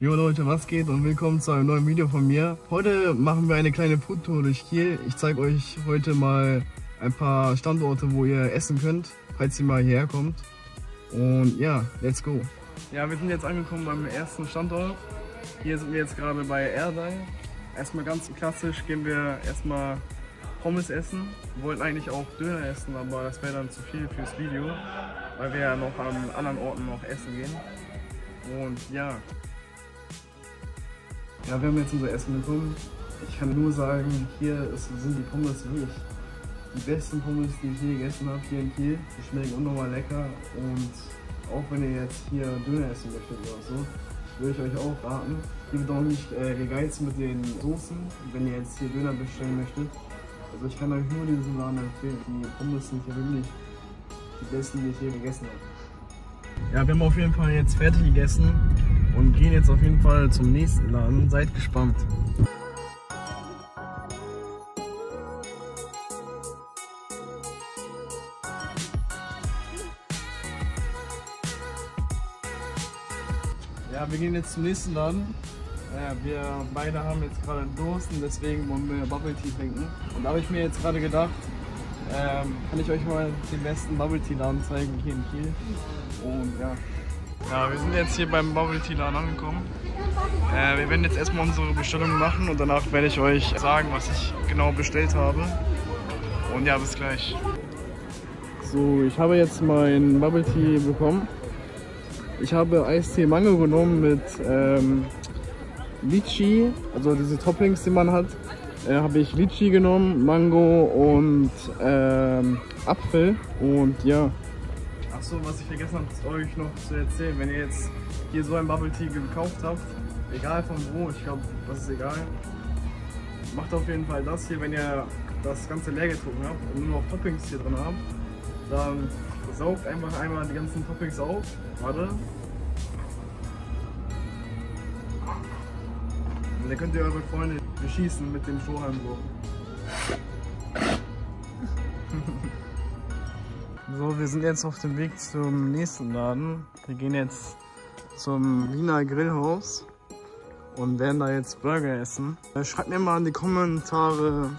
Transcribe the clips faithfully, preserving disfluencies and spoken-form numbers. Jo Leute, was geht und willkommen zu einem neuen Video von mir. Heute machen wir eine kleine Foodtour durch Kiel. Ich zeige euch heute mal ein paar Standorte, wo ihr essen könnt, falls ihr mal hierher kommt. Und ja, let's go. Ja, wir sind jetzt angekommen beim ersten Standort. Hier sind wir jetzt gerade bei Erdal. Erstmal ganz klassisch gehen wir erstmal Pommes essen. Wir wollten eigentlich auch Döner essen, aber das wäre dann zu viel fürs Video, weil wir ja noch an anderen Orten noch essen gehen. Und ja. Ja, wir haben jetzt unser Essen bekommen. Ich kann nur sagen, hier ist, sind die Pommes wirklich die besten Pommes, die ich je gegessen habe, hier in Kiel. Die schmecken unnormal lecker, und auch wenn ihr jetzt hier Döner essen möchtet oder so, würde ich euch auch raten. Ich bin auch nicht äh, gegeizt mit den Soßen, wenn ihr jetzt hier Döner bestellen möchtet. Also ich kann euch nur diesen Laden empfehlen. Die Pommes sind hier wirklich die besten, die ich je gegessen habe. Ja, wir haben auf jeden Fall jetzt fertig gegessen und gehen jetzt auf jeden Fall zum nächsten Laden. Seid gespannt! Ja, wir gehen jetzt zum nächsten Laden. Ja, wir beide haben jetzt gerade Durst und deswegen wollen wir Bubble Tea trinken. Und da habe ich mir jetzt gerade gedacht, ähm, kann ich euch mal den besten Bubble Tea Laden zeigen hier in Kiel. Und ja. Ja, wir sind jetzt hier beim Bubble Tea Laden angekommen. Äh, wir werden jetzt erstmal unsere Bestellung machen und danach werde ich euch sagen, was ich genau bestellt habe. Und ja, bis gleich. So, ich habe jetzt meinen Bubble Tea bekommen. Ich habe Eistee Mango genommen mit ähm, Litchi, also diese Toppings, die man hat. Äh, habe ich Litchi genommen, Mango und ähm, Apfel und ja. Achso, was ich vergessen habe, ist euch noch zu erzählen. Wenn ihr jetzt hier so ein Bubble Tea gekauft habt, egal von wo, ich glaube, das ist egal, macht auf jeden Fall das hier. Wenn ihr das Ganze leer getrunken habt und nur noch Toppings hier drin habt, dann saugt einfach einmal die ganzen Toppings auf. Warte. Und dann könnt ihr eure Freunde beschießen mit dem Strohhalm so. So, wir sind jetzt auf dem Weg zum nächsten Laden. Wir gehen jetzt zum Wiener Grillhaus und werden da jetzt Burger essen. Schreibt mir mal in die Kommentare,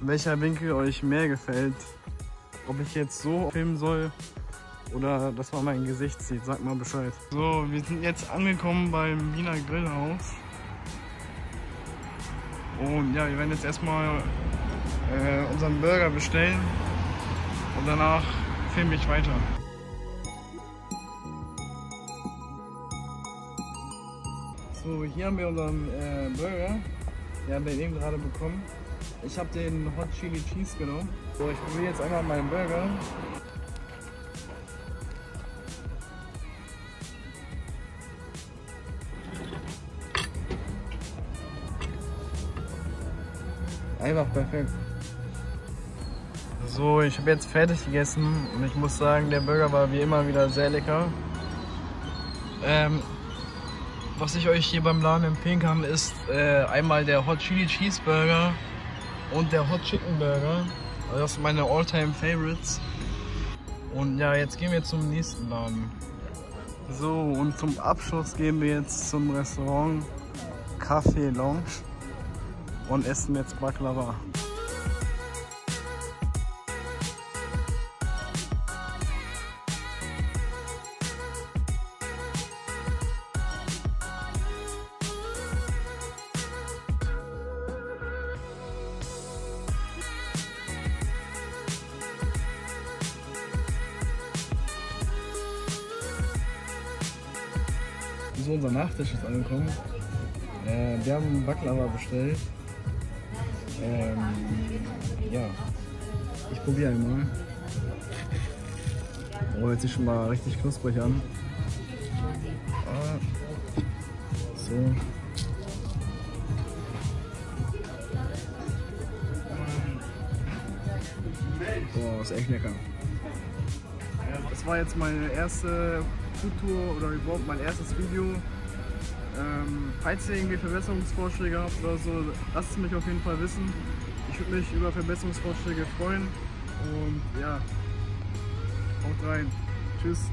welcher Winkel euch mehr gefällt. Ob ich jetzt so filmen soll oder dass man mein Gesicht sieht. Sagt mal Bescheid. So, wir sind jetzt angekommen beim Wiener Grillhaus. Und ja, wir werden jetzt erstmal äh, unseren Burger bestellen und danach filme ich weiter. So, hier haben wir unseren äh, Burger. Wir haben den eben gerade bekommen. Ich habe den Hot Chili Cheese genommen. So, ich probiere jetzt einmal meinen Burger. Einfach perfekt. So, ich habe jetzt fertig gegessen und ich muss sagen, der Burger war wie immer wieder sehr lecker. Ähm, was ich euch hier beim Laden empfehlen kann, ist äh, einmal der Hot Chili Cheeseburger und der Hot Chicken Burger. Also das sind meine Alltime Favorites. Und ja, jetzt gehen wir zum nächsten Laden. So, und zum Abschluss gehen wir jetzt zum Restaurant Café Lounge und essen jetzt Baklava. So, unser Nachtisch ist angekommen. Äh, wir haben Baklava bestellt. Ähm, ja, ich probiere einmal. Oh, hört sich schon mal richtig knusprig an. Ah, so. Boah, ist echt lecker. Das war jetzt meine erste Foodtour oder überhaupt mein erstes Video. Ähm, falls ihr irgendwie Verbesserungsvorschläge habt oder so, lasst es mich auf jeden Fall wissen. Ich würde mich über Verbesserungsvorschläge freuen. Und ja, haut rein. Tschüss.